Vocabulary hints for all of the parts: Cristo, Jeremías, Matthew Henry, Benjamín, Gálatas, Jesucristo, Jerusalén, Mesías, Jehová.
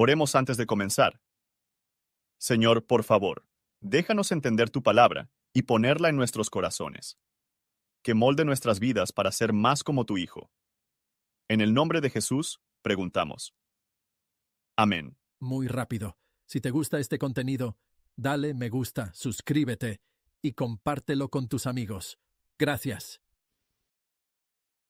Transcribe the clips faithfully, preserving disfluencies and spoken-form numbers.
Oremos antes de comenzar. Señor, por favor, déjanos entender tu palabra y ponerla en nuestros corazones. Que molde nuestras vidas para ser más como tu Hijo. En el nombre de Jesús, preguntamos. Amén. Muy rápido. Si te gusta este contenido, dale me gusta, suscríbete y compártelo con tus amigos. Gracias.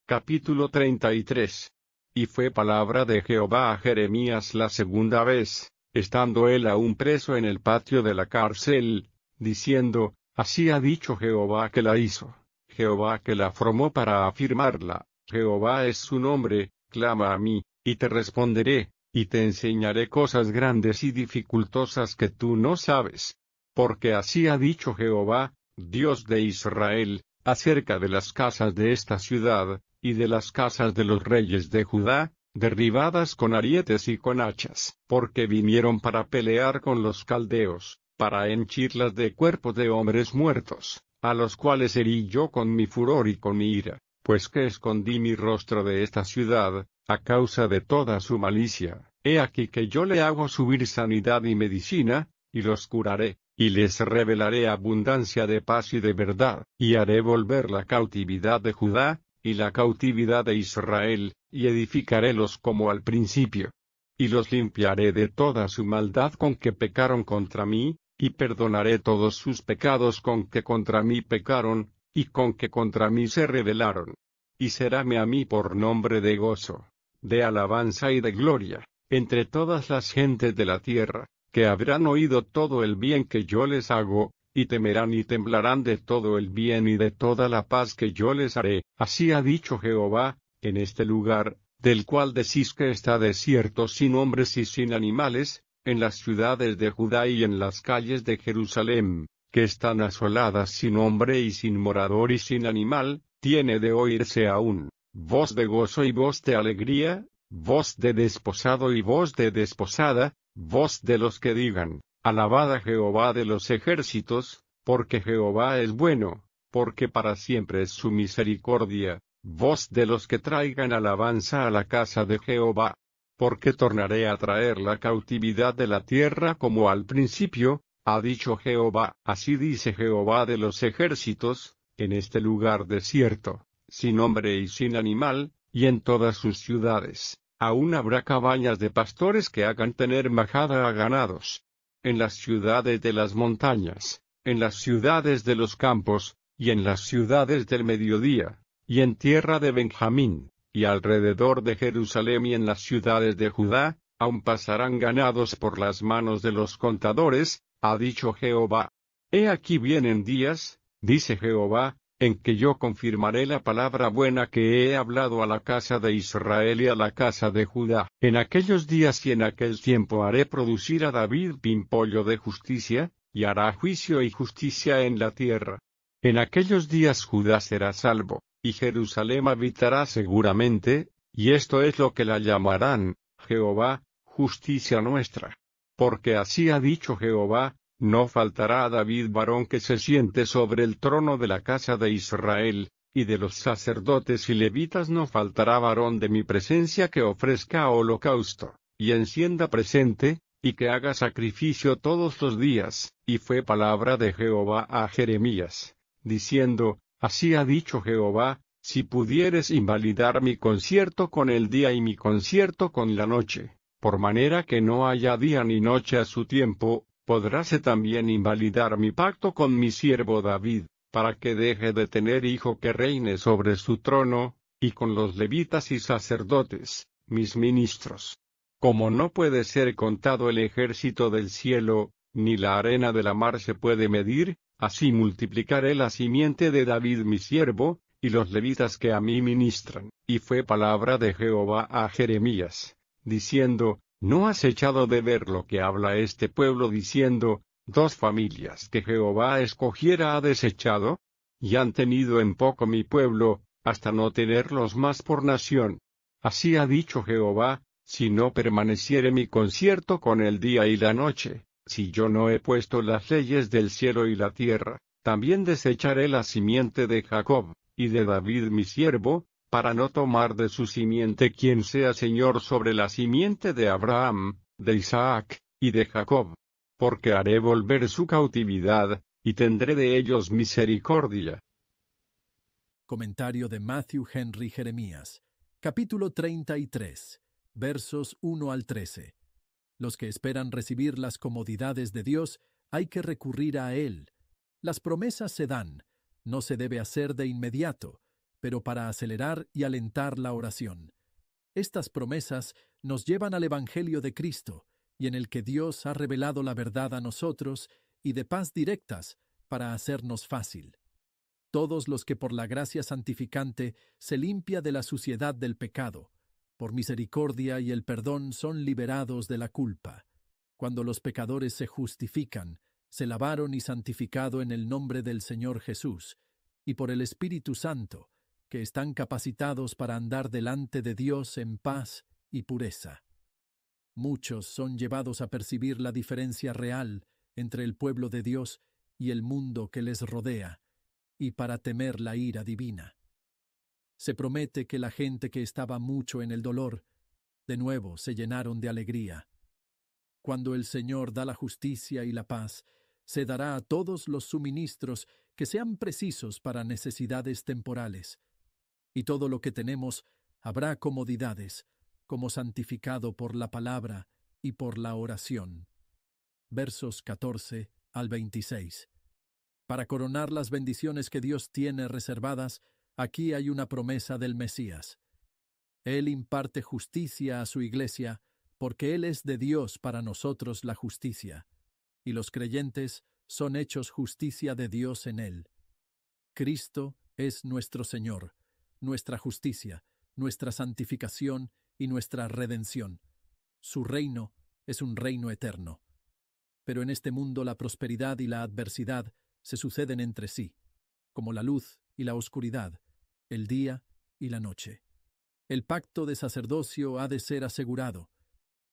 Capítulo treinta y tres. Y fue palabra de Jehová a Jeremías la segunda vez, estando él aún preso en el patio de la cárcel, diciendo, Así ha dicho Jehová que la hizo, Jehová que la formó para afirmarla, Jehová es su nombre, clama a mí, y te responderé, y te enseñaré cosas grandes y dificultosas que tú no sabes. Porque así ha dicho Jehová, Dios de Israel, acerca de las casas de esta ciudad, y de las casas de los reyes de Judá, derribadas con arietes y con hachas, porque vinieron para pelear con los caldeos, para henchirlas de cuerpos de hombres muertos, a los cuales herí yo con mi furor y con mi ira, pues que escondí mi rostro de esta ciudad, a causa de toda su malicia. He aquí que yo le hago subir sanidad y medicina, y los curaré, y les revelaré abundancia de paz y de verdad, y haré volver la cautividad de Judá, y la cautividad de Israel, y edificarélos como al principio. Y los limpiaré de toda su maldad con que pecaron contra mí, y perdonaré todos sus pecados con que contra mí pecaron, y con que contra mí se rebelaron. Y seráme a mí por nombre de gozo, de alabanza y de gloria, entre todas las gentes de la tierra, que habrán oído todo el bien que yo les hago, y temerán y temblarán de todo el bien y de toda la paz que yo les haré. Así ha dicho Jehová, en este lugar, del cual decís que está desierto sin hombres y sin animales, en las ciudades de Judá y en las calles de Jerusalén, que están asoladas sin hombre y sin morador y sin animal, tiene de oírse aún, voz de gozo y voz de alegría, voz de desposado y voz de desposada, voz de los que digan, Alabad a Jehová de los ejércitos, porque Jehová es bueno, porque para siempre es su misericordia, voz de los que traigan alabanza a la casa de Jehová. Porque tornaré a traer la cautividad de la tierra como al principio, ha dicho Jehová. Así dice Jehová de los ejércitos, en este lugar desierto, sin hombre y sin animal, y en todas sus ciudades, aún habrá cabañas de pastores que hagan tener majada a ganados. En las ciudades de las montañas, en las ciudades de los campos, y en las ciudades del mediodía, y en tierra de Benjamín, y alrededor de Jerusalén y en las ciudades de Judá, aún pasarán ganados por las manos de los contadores, ha dicho Jehová. He aquí vienen días, dice Jehová, en que yo confirmaré la palabra buena que he hablado a la casa de Israel y a la casa de Judá. En aquellos días y en aquel tiempo haré producir a David pimpollo de justicia, y hará juicio y justicia en la tierra. En aquellos días Judá será salvo, y Jerusalén habitará seguramente, y esto es lo que la llamarán, Jehová, justicia nuestra. Porque así ha dicho Jehová, No faltará a David varón que se siente sobre el trono de la casa de Israel, y de los sacerdotes y levitas no faltará varón de mi presencia que ofrezca holocausto, y encienda presente, y que haga sacrificio todos los días. Y fue palabra de Jehová a Jeremías, diciendo, Así ha dicho Jehová, si pudieres invalidar mi concierto con el día y mi concierto con la noche, por manera que no haya día ni noche a su tiempo, podráse también invalidar mi pacto con mi siervo David, para que deje de tener hijo que reine sobre su trono, y con los levitas y sacerdotes, mis ministros. Como no puede ser contado el ejército del cielo, ni la arena de la mar se puede medir, así multiplicaré la simiente de David mi siervo, y los levitas que a mí ministran. Y fue palabra de Jehová a Jeremías, diciendo, ¿No has echado de ver lo que habla este pueblo diciendo, dos familias que Jehová escogiera ha desechado? Y han tenido en poco mi pueblo, hasta no tenerlos más por nación. Así ha dicho Jehová, si no permaneciere mi concierto con el día y la noche, si yo no he puesto las leyes del cielo y la tierra, también desecharé la simiente de Jacob, y de David mi siervo, para no tomar de su simiente quien sea señor sobre la simiente de Abraham, de Isaac, y de Jacob. Porque haré volver su cautividad, y tendré de ellos misericordia. Comentario de Matthew Henry Jeremías, capítulo treinta y tres, versos uno al trece. Los que esperan recibir las comodidades de Dios, hay que recurrir a Él. Las promesas se dan, no se debe hacer de inmediato, pero para acelerar y alentar la oración. Estas promesas nos llevan al Evangelio de Cristo, y en el que Dios ha revelado la verdad a nosotros y de paz directas para hacernos fácil. Todos los que por la gracia santificante se limpia de la suciedad del pecado, por misericordia y el perdón son liberados de la culpa. Cuando los pecadores se justifican, se lavaron y santificado en el nombre del Señor Jesús y por el Espíritu Santo, que están capacitados para andar delante de Dios en paz y pureza. Muchos son llevados a percibir la diferencia real entre el pueblo de Dios y el mundo que les rodea, y para temer la ira divina. Se promete que la gente que estaba mucho en el dolor, de nuevo se llenaron de alegría. Cuando el Señor da la justicia y la paz, se dará a todos los suministros que sean precisos para necesidades temporales, y todo lo que tenemos habrá comodidades, como santificado por la palabra y por la oración. Versos catorce al veintiséis. Para coronar las bendiciones que Dios tiene reservadas, aquí hay una promesa del Mesías. Él imparte justicia a su iglesia, porque Él es de Dios para nosotros la justicia, y los creyentes son hechos justicia de Dios en Él. Cristo es nuestro Señor, nuestra justicia, nuestra santificación y nuestra redención. Su reino es un reino eterno. Pero en este mundo la prosperidad y la adversidad se suceden entre sí, como la luz y la oscuridad, el día y la noche. El pacto de sacerdocio ha de ser asegurado,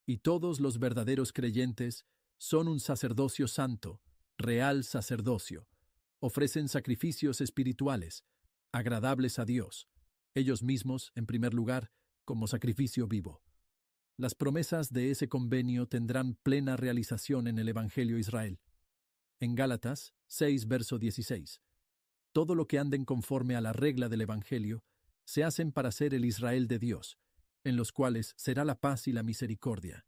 y todos los verdaderos creyentes son un sacerdocio santo, real sacerdocio. Ofrecen sacrificios espirituales, agradables a Dios, ellos mismos, en primer lugar, como sacrificio vivo. Las promesas de ese convenio tendrán plena realización en el Evangelio Israel. En Gálatas seis, verso dieciséis. Todo lo que anden conforme a la regla del Evangelio se hacen para ser el Israel de Dios, en los cuales será la paz y la misericordia.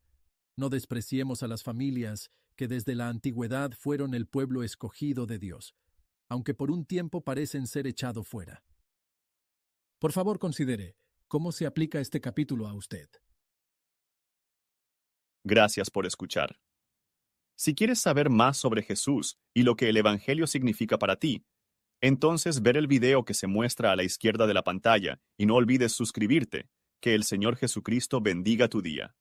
No despreciemos a las familias que desde la antigüedad fueron el pueblo escogido de Dios, aunque por un tiempo parecen ser echado fuera. Por favor, considere ¿cómo se aplica este capítulo a usted? Gracias por escuchar. Si quieres saber más sobre Jesús y lo que el Evangelio significa para ti, entonces ver el video que se muestra a la izquierda de la pantalla y no olvides suscribirte. Que el Señor Jesucristo bendiga tu día.